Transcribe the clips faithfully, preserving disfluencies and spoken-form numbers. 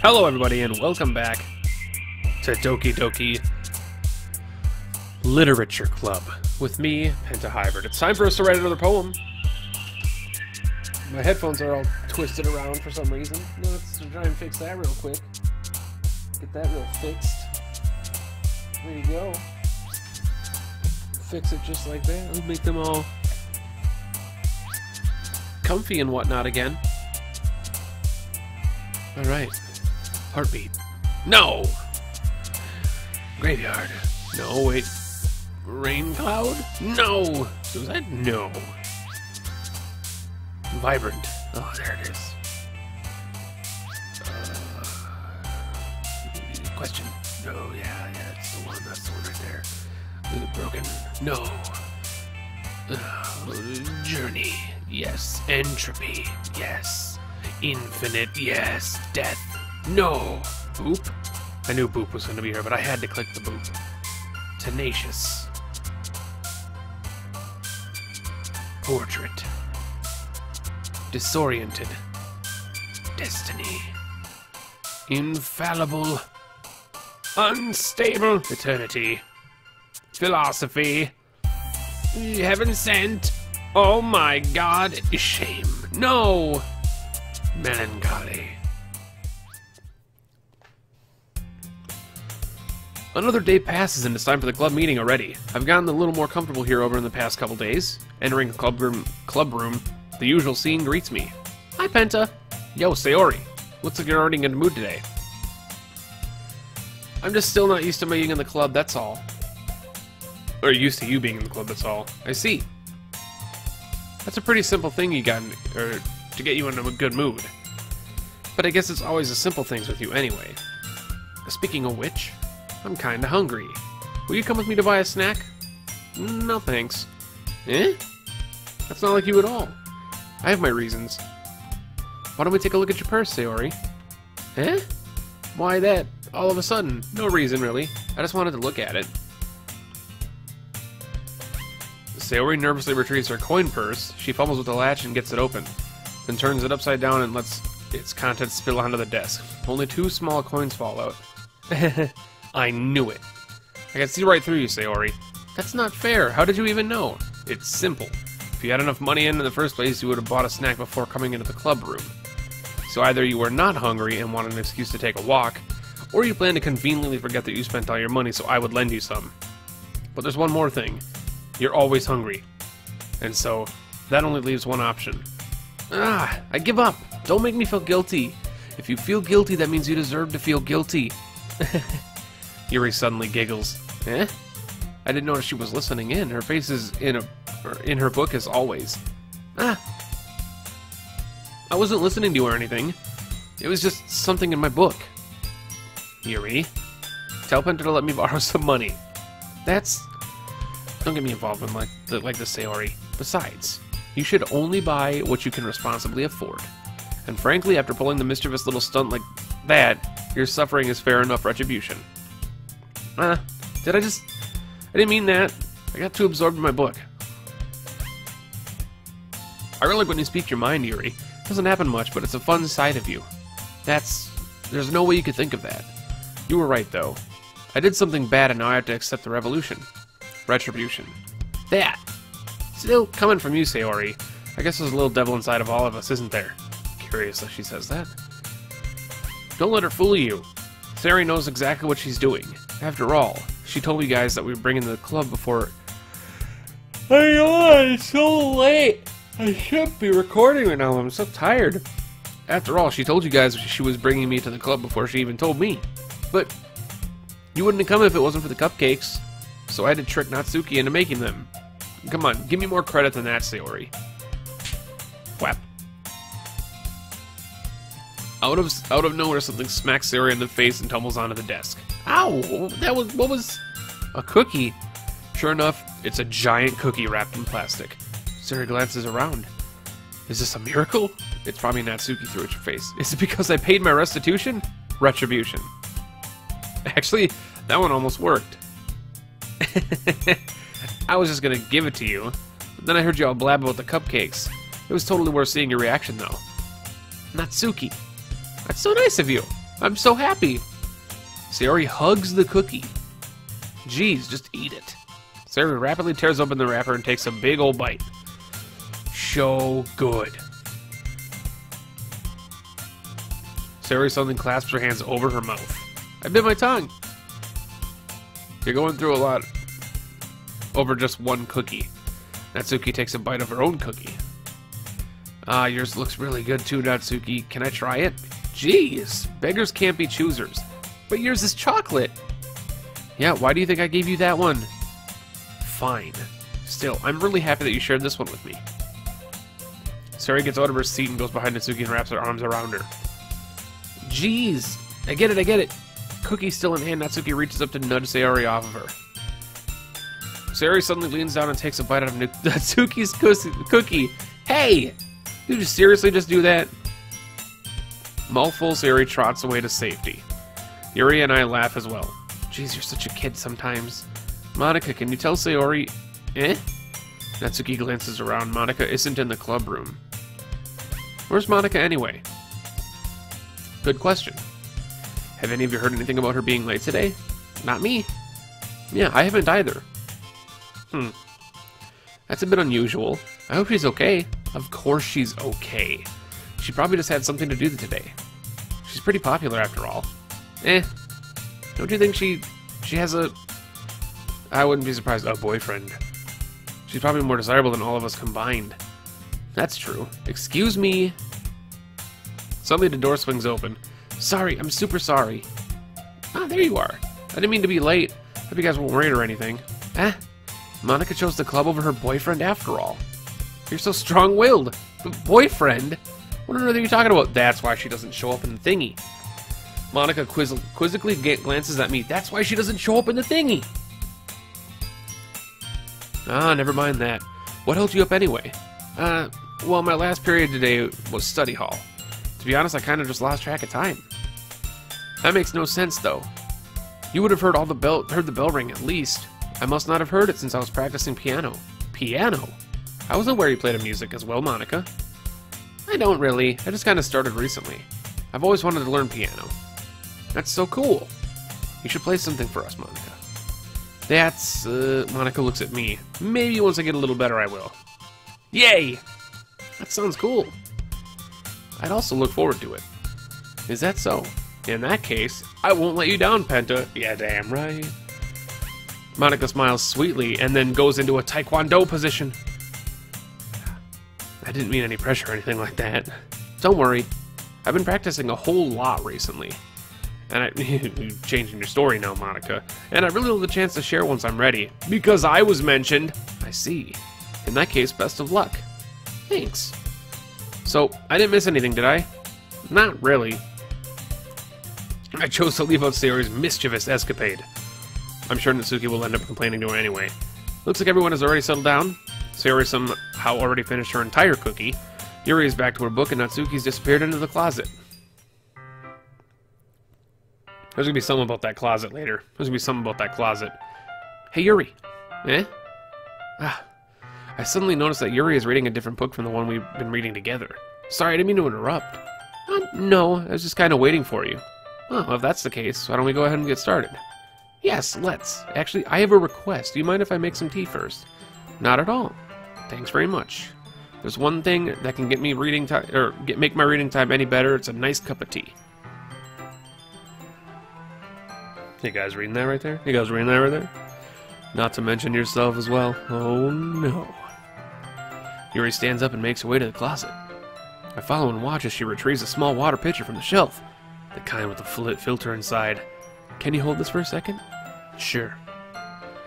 Hello everybody and welcome back to Doki Doki Literature Club with me, Penta Hybrid. It's time for us to write another poem. My headphones are all twisted around for some reason. Let's try and fix that real quick. Get that real fixed. There you go. Fix it just like that. It'll make them all comfy and whatnot again. Alright. Heartbeat. No! Graveyard. No, wait. Rain cloud? No! Suicide? No. Vibrant. Oh, there it is. Uh, question. No, yeah, yeah, it's the one. That's the one right there. Uh, broken. No. Uh, journey. Yes. Entropy. Yes. Infinite. Yes. Death. No. Boop. I knew boop was going to be here, but I had to click the boop. Tenacious. Portrait. Disoriented. Destiny. Infallible. Unstable. Eternity. Philosophy. Heaven sent. Oh my god. Shame. No. Melancholy. Another day passes and it's time for the club meeting already. I've gotten a little more comfortable here over in the past couple days. Entering the club room, club room, the usual scene greets me. Hi, Penta. Yo, Sayori. Looks like you're already in a good mood today. I'm just still not used to being in the club, that's all. Or used to you being in the club, that's all. I see. That's a pretty simple thing you got, in, or to get you into a good mood. But I guess it's always the simple things with you anyway. Speaking of which, I'm kinda hungry. Will you come with me to buy a snack? No thanks. Eh? That's not like you at all. I have my reasons. Why don't we take a look at your purse, Sayori? Eh? Why that? All of a sudden? No reason, really. I just wanted to look at it. Sayori nervously retrieves her coin purse. She fumbles with the latch and gets it open, then turns it upside down and lets its contents spill onto the desk. Only two small coins fall out. I knew it. I can see right through you, Sayori. That's not fair. How did you even know? It's simple. If you had enough money in in the first place, you would have bought a snack before coming into the club room. So either you were not hungry and wanted an excuse to take a walk, or you planned to conveniently forget that you spent all your money so I would lend you some. But there's one more thing. You're always hungry. And so, that only leaves one option. Ah, I give up. Don't make me feel guilty. If you feel guilty, that means you deserve to feel guilty. Yuri suddenly giggles. Eh? I didn't notice she was listening in. Her face is in a, in her book as always. Ah! I wasn't listening to you or anything. It was just something in my book. Yuri? Tell Penta to let me borrow some money. That's... Don't get me involved in like, like this, Sayori. Besides, you should only buy what you can responsibly afford. And frankly, after pulling the mischievous little stunt like that, your suffering is fair enough retribution. Uh, did I just... I didn't mean that. I got too absorbed in my book. I really like when you speak your mind, Yuri. It doesn't happen much, but it's a fun side of you. That's... There's no way you could think of that. You were right, though. I did something bad and now I have to accept the revolution. Retribution. That! Still coming from you, Sayori. I guess there's a little devil inside of all of us, isn't there? Curious that she says that. Don't let her fool you. Sayori knows exactly what she's doing. After all, she told you guys that we were bringing the club before... I know, it's so late! I should be recording right now, I'm so tired. After all, she told you guys she was bringing me to the club before she even told me. But you wouldn't have come if it wasn't for the cupcakes, so I had to trick Natsuki into making them. Come on, give me more credit than that, Sayori. Whap. Out of, out of nowhere, something smacks Sayori in the face and tumbles onto the desk. Ow! That was... what was... a cookie? Sure enough, it's a giant cookie wrapped in plastic. Sayori glances around. Is this a miracle? It's probably Natsuki threw at your face. Is it because I paid my restitution? Retribution. Actually, that one almost worked. I was just gonna give it to you, but then I heard you all blab about the cupcakes. It was totally worth seeing your reaction, though. Natsuki. That's so nice of you. I'm so happy. Sayori hugs the cookie. Jeez, just eat it. Sayori rapidly tears open the wrapper and takes a big old bite. So good. Sayori suddenly clasps her hands over her mouth. I bit my tongue. You're going through a lot over just one cookie. Natsuki takes a bite of her own cookie. Ah, yours looks really good too, Natsuki. Can I try it? Jeez, beggars can't be choosers. But yours is chocolate. Yeah, why do you think I gave you that one? Fine. Still, I'm really happy that you shared this one with me. Sayori gets out of her seat and goes behind Natsuki and wraps her arms around her. Jeez! I get it, I get it! Cookie still in hand, Natsuki reaches up to nudge Sayori off of her. Sayori suddenly leans down and takes a bite out of Natsuki's cookie. Hey! Did you seriously just do that? Mouthful, Sayori trots away to safety. Yuri and I laugh as well. Jeez, you're such a kid sometimes. Monika, can you tell Sayori... Eh? Natsuki glances around. Monika isn't in the club room. Where's Monika anyway? Good question. Have any of you heard anything about her being late today? Not me. Yeah, I haven't either. Hmm. That's a bit unusual. I hope she's okay. Of course she's okay. She probably just had something to do today. She's pretty popular after all. Eh. Don't you think she... she has a... I wouldn't be surprised, a boyfriend. She's probably more desirable than all of us combined. That's true. Excuse me. Suddenly the door swings open. Sorry, I'm super sorry. Ah, there you are. I didn't mean to be late. Hope you guys weren't worried or anything. Eh? Monika chose the club over her boyfriend after all. You're so strong-willed. But boyfriend? What on earth are you talking about? That's why she doesn't show up in the thingy. Monika quiz quizzically glances at me. That's why she doesn't show up in the thingy. Ah, never mind that. What held you up anyway? Uh, well, my last period today was study hall. To be honest, I kind of just lost track of time. That makes no sense, though. You would have heard all the bell heard the bell ring at least. I must not have heard it since I was practicing piano. Piano? I wasn't aware you played a music as well, Monika. I don't really. I just kind of started recently. I've always wanted to learn piano. That's so cool. You should play something for us, Monika. That's, uh, Monika looks at me. Maybe once I get a little better, I will. Yay! That sounds cool. I'd also look forward to it. Is that so? In that case, I won't let you down, Penta. Yeah, damn right. Monika smiles sweetly and then goes into a taekwondo position. I didn't mean any pressure or anything like that. Don't worry. I've been practicing a whole lot recently. And I, changing your story now, Monika. And I really love the chance to share once I'm ready. Because I was mentioned. I see. In that case, best of luck. Thanks. So, I didn't miss anything, did I? Not really. I chose to leave out Sayori's mischievous escapade. I'm sure Natsuki will end up complaining to her anyway. Looks like everyone has already settled down. Sayori somehow already finished her entire cookie. Yuri is back to her book, and Natsuki's disappeared into the closet. There's gonna be something about that closet later. There's gonna be something about that closet. Hey, Yuri. Eh? Ah. I suddenly noticed that Yuri is reading a different book from the one we've been reading together. Sorry, I didn't mean to interrupt. Uh, no, I was just kind of waiting for you. Oh, well, if that's the case, why don't we go ahead and get started? Yes, let's. Actually, I have a request. Do you mind if I make some tea first? Not at all. Thanks very much. There's one thing that can get me reading time, or get, make my reading time any better. It's a nice cup of tea. You guys reading that right there? You guys reading that right there? Not to mention yourself as well. Oh no. Yuri stands up and makes her way to the closet. I follow and watch as she retrieves a small water pitcher from the shelf. The kind with the filter inside. Can you hold this for a second? Sure.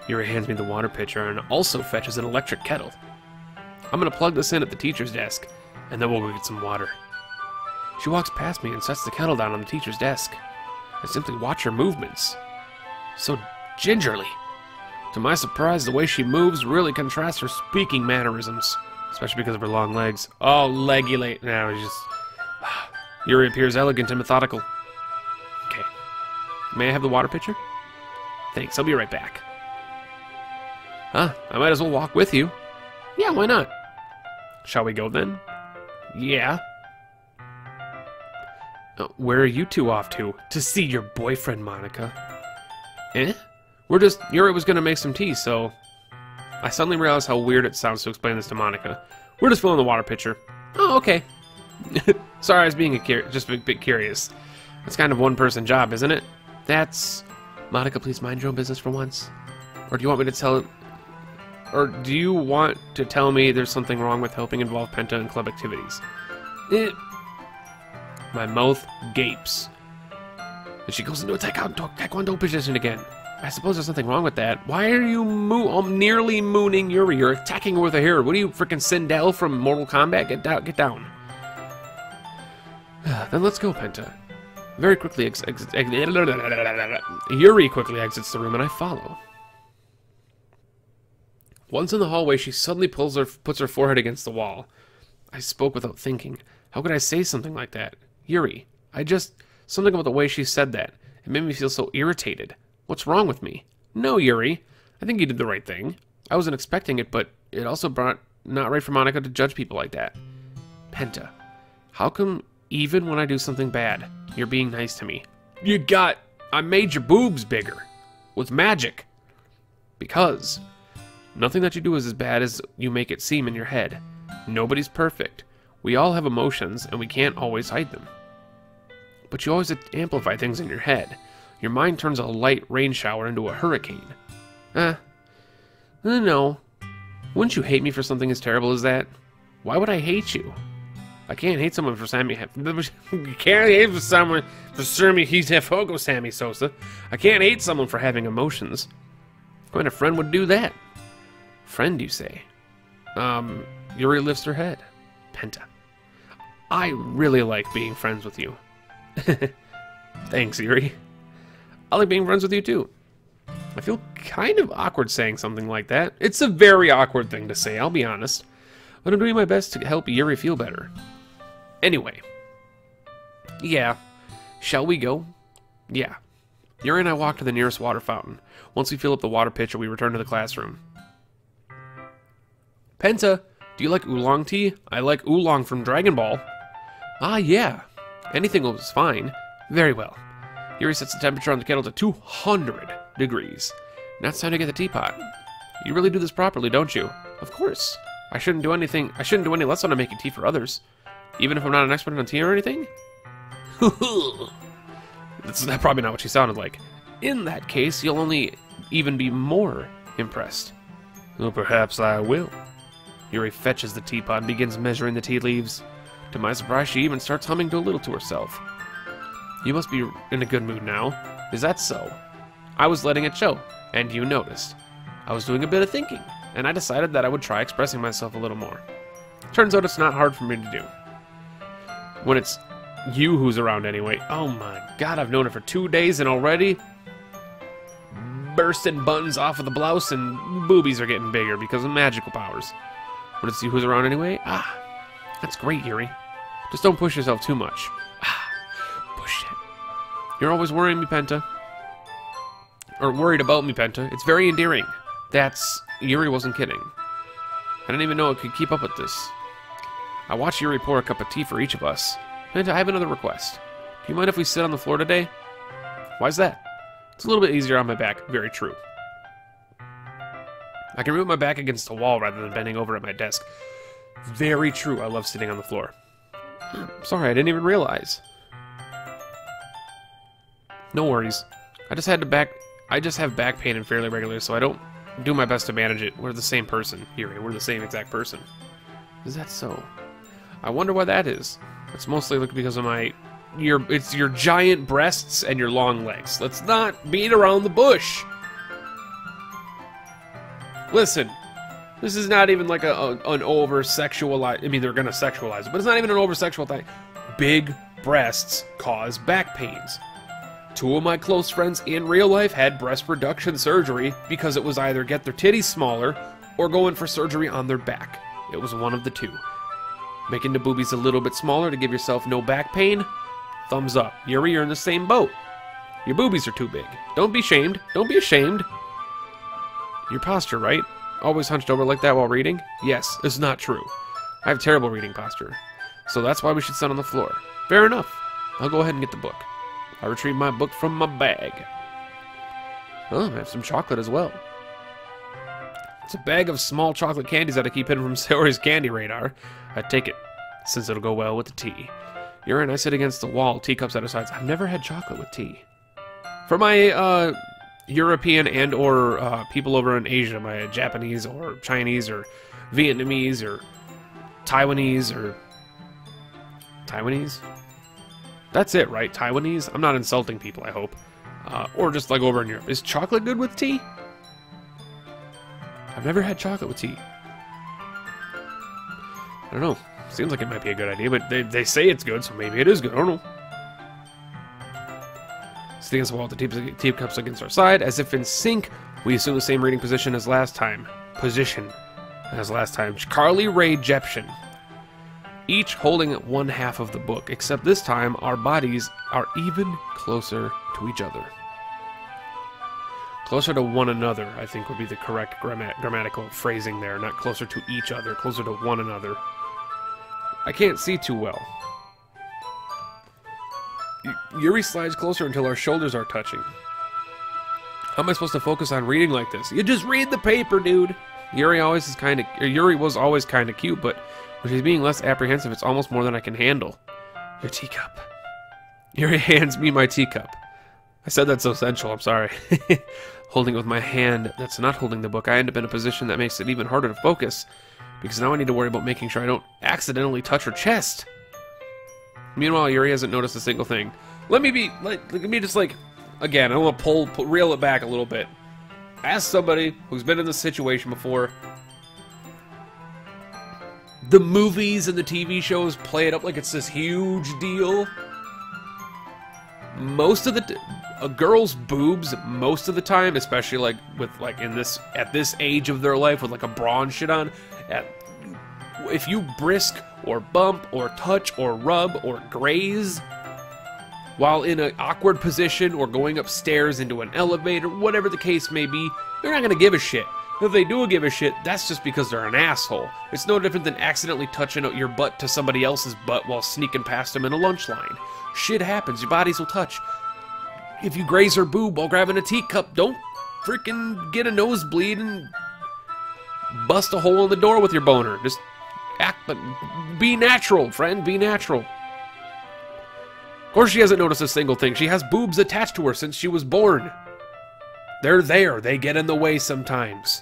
Yuri hands me the water pitcher and also fetches an electric kettle. I'm gonna plug this in at the teacher's desk, and then we'll go get some water. She walks past me and sets the kettle down on the teacher's desk. I simply watch her movements. So gingerly. To my surprise, the way she moves really contrasts her speaking mannerisms. Especially because of her long legs. Oh, leggy late. Now it's just... Yuri appears elegant and methodical. Okay. May I have the water pitcher? Thanks, I'll be right back. Huh, I might as well walk with you. Yeah, why not? Shall we go then? Yeah. Uh, where are you two off to? To see your boyfriend, Monika. Eh? We're just... Yuri was gonna make some tea, so... I suddenly realized how weird it sounds to explain this to Monika. We're just filling the water pitcher. Oh, okay. Sorry, I was being a just a bit curious. That's kind of one person job, isn't it? That's... Monika, please mind your own business for once. Or do you want me to tell... Or do you want to tell me there's something wrong with helping involve Penta in club activities? Eh. My mouth gapes. And she goes into a taekwondo, taekwondo position again. I suppose there's something wrong with that. Why are you moo- um, nearly mooning Yuri? You're attacking her with a hair. What are you, frickin' Sindel from Mortal Kombat? Get down. Get down. Then let's go, Penta. Very quickly ex ex ex Yuri quickly exits the room, and I follow. Once in the hallway, she suddenly pulls her, puts her forehead against the wall. I spoke without thinking. How could I say something like that? Yuri, I just... Something about the way she said that. It made me feel so irritated. What's wrong with me? No, Yuri. I think you did the right thing. I wasn't expecting it, but it also brought... Not right for Monika to judge people like that. Penta, how come even when I do something bad, you're being nice to me? You got... I made your boobs bigger. With magic. Because... Nothing that you do is as bad as you make it seem in your head. Nobody's perfect. We all have emotions, and we can't always hide them. But you always amplify things in your head. Your mind turns a light rain shower into a hurricane. Eh. No. Wouldn't you hate me for something as terrible as that? Why would I hate you? I can't hate someone for Sammy... You can't hate someone for Sammy... He's Hefogo Sammy Sosa. I can't hate someone for having emotions. What kind of friend would do that? Friend, you say? Um, Yuri lifts her head. Penta, I really like being friends with you. Thanks, Yuri. I like being friends with you, too. I feel kind of awkward saying something like that. It's a very awkward thing to say, I'll be honest. But I'm doing my best to help Yuri feel better. Anyway. Yeah. Shall we go? Yeah. Yuri and I walk to the nearest water fountain. Once we fill up the water pitcher, we return to the classroom. Penta, do you like oolong tea? I like oolong from Dragon Ball. Ah, yeah. Anything was fine. Very well. Yuri sets the temperature on the kettle to two hundred degrees. Now it's time to get the teapot. You really do this properly, don't you? Of course. I shouldn't do anything. I shouldn't do any less when I'm making tea for others. Even if I'm not an expert on tea or anything? That's probably not what she sounded like. In that case, you'll only even be more impressed. Well, perhaps I will. Yuri fetches the teapot and begins measuring the tea leaves. To my surprise, she even starts humming to a little to herself. You must be in a good mood now. Is that so? I was letting it show, and you noticed. I was doing a bit of thinking, and I decided that I would try expressing myself a little more. Turns out it's not hard for me to do. When it's you who's around anyway. Oh my god, I've known her for two days and already... Bursting buttons off of the blouse and boobies are getting bigger because of magical powers. Want to see who's around anyway? Ah, that's great, Yuri. Just don't push yourself too much. Ah, push it. You're always worrying me, Penta. Or worried about me, Penta. It's very endearing. That's... Yuri wasn't kidding. I didn't even know it could keep up with this. I watched Yuri pour a cup of tea for each of us. Penta, I have another request. Do you mind if we sit on the floor today? Why's that? It's a little bit easier on my back. Very true. I can root my back against the wall rather than bending over at my desk. Very true. I love sitting on the floor. Sorry, I didn't even realize. No worries. I just had to back... I just have back pain and fairly regularly, so I don't do my best to manage it. We're the same person, Yuri. We're the same exact person. Is that so? I wonder why that is. It's mostly because of my... Your... It's your giant breasts and your long legs. Let's not beat around the bush! Listen, this is not even like a, a an over-sexualized... I mean, they're going to sexualize it, but it's not even an over-sexual thing. Big breasts cause back pains. Two of my close friends in real life had breast reduction surgery because it was either get their titties smaller or go in for surgery on their back. It was one of the two. Making the boobies a little bit smaller to give yourself no back pain? Thumbs up. Yuri, you're in the same boat. Your boobies are too big. Don't be shamed. Don't be ashamed. Your posture, right? Always hunched over like that while reading? Yes, it's not true. I have terrible reading posture. So that's why we should sit on the floor. Fair enough. I'll go ahead and get the book. I retrieve my book from my bag. Oh, I have some chocolate as well. It's a bag of small chocolate candies that I keep hidden from Sayori's candy radar. I take it, since it'll go well with the tea. Yuri and I sit against the wall, teacups at our sides. I've never had chocolate with tea. For my uh, European and or uh, people over in Asia, my Japanese or Chinese or Vietnamese or Taiwanese or... Taiwanese? That's it, right? Taiwanese? I'm not insulting people, I hope. Uh, or just like over in Europe. Is chocolate good with tea? I've never had chocolate with tea. I don't know. Seems like it might be a good idea, but they, they say it's good, so maybe it is good. I don't know. Sitting against the wall with the teacups against our side, as if in sync, we assume the same reading position as last time. Position as last time. Carly Ray Jepchen. Each holding one half of the book, except this time our bodies are even closer to each other. Closer to one another, I think, would be the correct grammat grammatical phrasing there. Not closer to each other, closer to one another. I can't see too well. Yuri slides closer until our shoulders are touching. How am I supposed to focus on reading like this? You just read the paper, dude! Yuri always is kind of... Yuri was always kind of cute, but when she's being less apprehensive, it's almost more than I can handle. Your teacup. Yuri hands me my teacup. I said that's so sensual, I'm sorry. Holding it with my hand that's not holding the book, I end up in a position that makes it even harder to focus, because now I need to worry about making sure I don't accidentally touch her chest. Meanwhile, Yuri hasn't noticed a single thing. Let me be... Let, let me just, like... Again, I want to pull, pull... Reel it back a little bit. Ask somebody who's been in this situation before. The movies and the T V shows play it up like it's this huge deal. Most of the... T a girl's boobs, most of the time, especially, like, with, like, in this... At this age of their life, with, like, a bra and shit on... At, if you brisk or bump or touch or rub or graze while in an awkward position or going upstairs into an elevator, whatever the case may be, they're not gonna give a shit. If they do give a shit, that's just because they're an asshole. It's no different than accidentally touching your butt to somebody else's butt while sneaking past them in a lunch line. Shit happens, your bodies will touch. If you graze her boob while grabbing a teacup, don't freaking get a nosebleed and bust a hole in the door with your boner. Just act, but be natural, friend. Be natural. Of course, she hasn't noticed a single thing. She has boobs attached to her since she was born. They're there. They get in the way sometimes.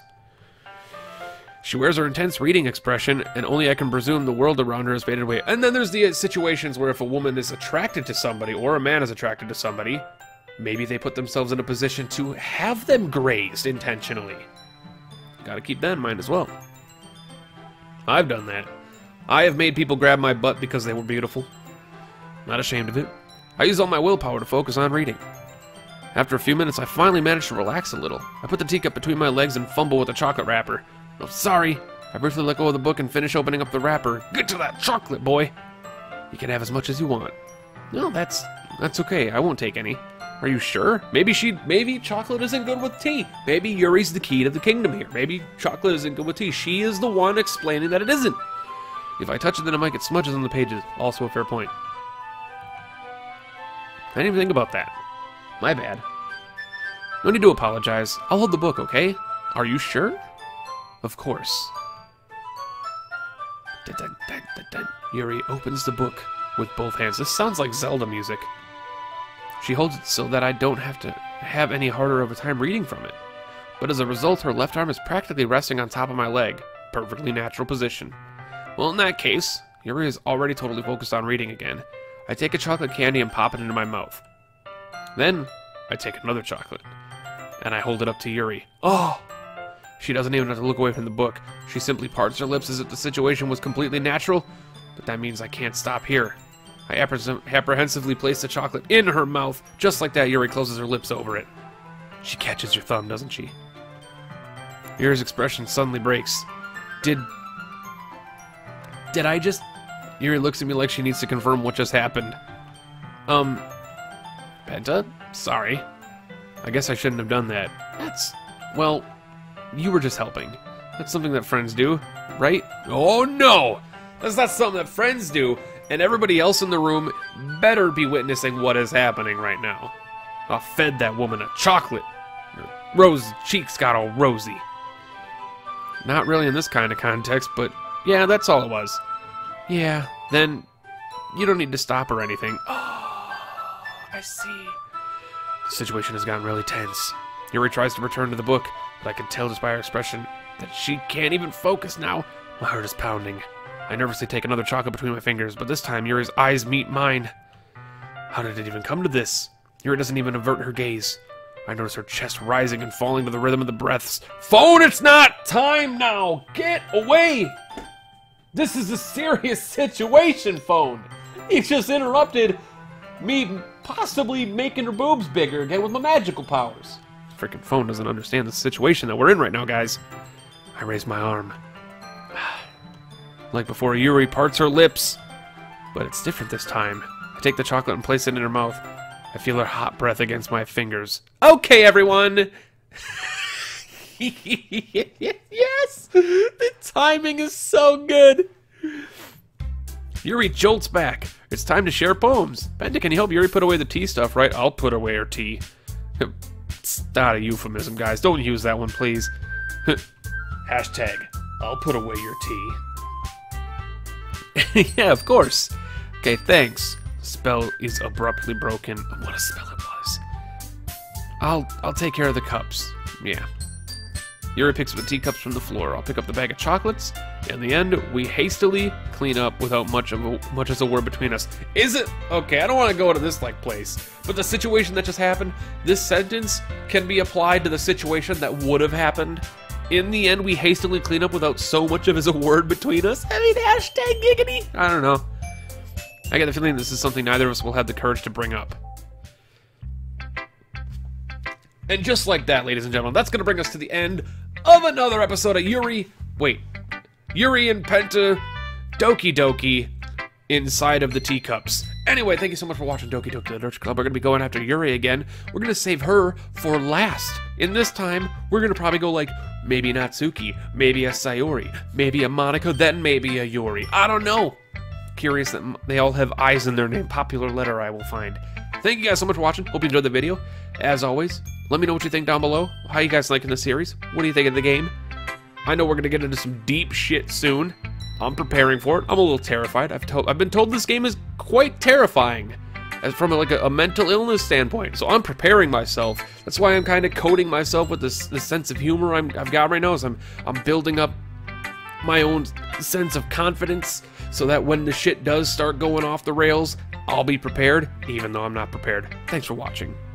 She wears her intense reading expression, and only I can presume the world around her has faded away. And then there's the situations where if a woman is attracted to somebody, or a man is attracted to somebody, maybe they put themselves in a position to have them grazed intentionally. Gotta keep that in mind as well. I've done that. I have made people grab my butt because they were beautiful. Not ashamed of it. I used all my willpower to focus on reading. After a few minutes, I finally managed to relax a little. I put the teacup between my legs and fumble with the chocolate wrapper. Oh, sorry. I briefly let go of the book and finish opening up the wrapper. Get to that chocolate, boy! You can have as much as you want. No, that's... that's okay. I won't take any. Are you sure? Maybe she... Maybe chocolate isn't good with tea. Maybe Yuri's the key to the kingdom here. Maybe chocolate isn't good with tea. She is the one explaining that it isn't. If I touch it, then I might get smudges on the pages. Also a fair point. I didn't even think about that. My bad. No need to apologize. I'll hold the book, okay? Are you sure? Of course. Dun, dun, dun, dun, dun. Yuri opens the book with both hands. This sounds like Zelda music. She holds it so that I don't have to have any harder of a time reading from it. But as a result, her left arm is practically resting on top of my leg. Perfectly natural position. Well, in that case, Yuri is already totally focused on reading again. I take a chocolate candy and pop it into my mouth. Then, I take another chocolate. And I hold it up to Yuri. Oh! She doesn't even have to look away from the book. She simply parts her lips as if the situation was completely natural. But that means I can't stop here. I apprehensively place the chocolate in her mouth. Just like that, Yuri closes her lips over it. She catches your thumb, doesn't she? Yuri's expression suddenly breaks. Did... Did I just... Yuri looks at me like she needs to confirm what just happened. Um... Penta? Sorry. I guess I shouldn't have done that. That's... Well, you were just helping. That's something that friends do, right? Oh no! That's not something that friends do! and everybody else in the room better be witnessing what is happening right now. I fed that woman a chocolate. Her rose cheeks got all rosy. Not really in this kind of context, but yeah, that's all it was. Yeah, then you don't need to stop or anything. Oh, I see. The situation has gotten really tense. Yuri tries to return to the book, but I can tell just by her expression that she can't even focus now. My heart is pounding. I nervously take another chocolate between my fingers, but this time Yuri's eyes meet mine. How did it even come to this? Yuri doesn't even avert her gaze. I notice her chest rising and falling to the rhythm of the breaths. Phone, it's not time now! Get away! This is a serious situation, phone! You just interrupted me possibly making her boobs bigger again with my magical powers. Freaking phone doesn't understand the situation that we're in right now, guys. I raise my arm. Like before, Yuri parts her lips. But it's different this time. I take the chocolate and place it in her mouth. I feel her hot breath against my fingers. Okay, everyone! Yes! The timing is so good! Yuri jolts back. It's time to share poems. Penta, can you help Yuri put away the tea stuff, right? I'll put away her tea. It's not a euphemism, guys. Don't use that one, please. Hashtag, I'll put away your tea. Yeah, of course. Okay, thanks. Spell is abruptly broken. What a spell it was. I'll I'll take care of the cups. Yeah. Yuri picks up the teacups from the floor. I'll pick up the bag of chocolates. In the end, we hastily clean up without much of a, much as a word between us. Is it okay? I don't want to go to this like place, but the situation that just happened. This sentence can be applied to the situation that would have happened. In the end, we hastily clean up without so much of as a word between us. I mean, hashtag giggity. I don't know. I get the feeling this is something neither of us will have the courage to bring up. And just like that, ladies and gentlemen, that's going to bring us to the end of another episode of Yuri... Wait. Yuri and Penta Doki Doki Inside of the Teacups. Anyway, thank you so much for watching Doki Doki Literature Club. We're going to be going after Yuri again. We're going to save her for last. In this time, we're going to probably go like... Maybe Natsuki, maybe a Sayori, maybe a Monika, then maybe a Yuri. I don't know. Curious that they all have eyes in their name. Popular letter I will find. Thank you guys so much for watching. Hope you enjoyed the video. As always, let me know what you think down below. How you guys liking the series? What do you think of the game? I know we're going to get into some deep shit soon. I'm preparing for it. I'm a little terrified. I've, to I've been told this game is quite terrifying. As from like a, a mental illness standpoint, so I'm preparing myself. That's why I'm kind of coating myself with this, this sense of humor I'm, I've got right now. Is I'm I'm building up my own sense of confidence so that when the shit does start going off the rails, I'll be prepared, even though I'm not prepared. Thanks for watching.